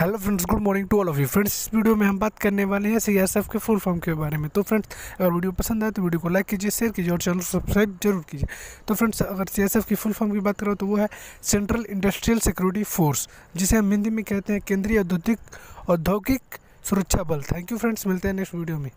Hello friends, good morning to all of you. Friends, इस video में हम बात करने वाले हैं सीएसएफ के फुल फॉर्म के बारे में। तो फ्रेंड्स, अगर वीडियो पसंद आए तो वीडियो को लाइक कीजिए, शेयर कीजिए और चैनल को सब्सक्राइब जरूर कीजिए। तो फ्रेंड्स, अगर सीएसएफ की फुल फॉर्म की बात करो तो वो है सेंट्रल इंडस्ट्रियल सिक्योरिटी फोर्स, जिसे हम हिंदी में कहते हैं केंद्रीय औद्योगिक सुरक्षा बल। थैंक यू फ्रेंड्स, मिलते हैं नेक्स्ट वीडियो में।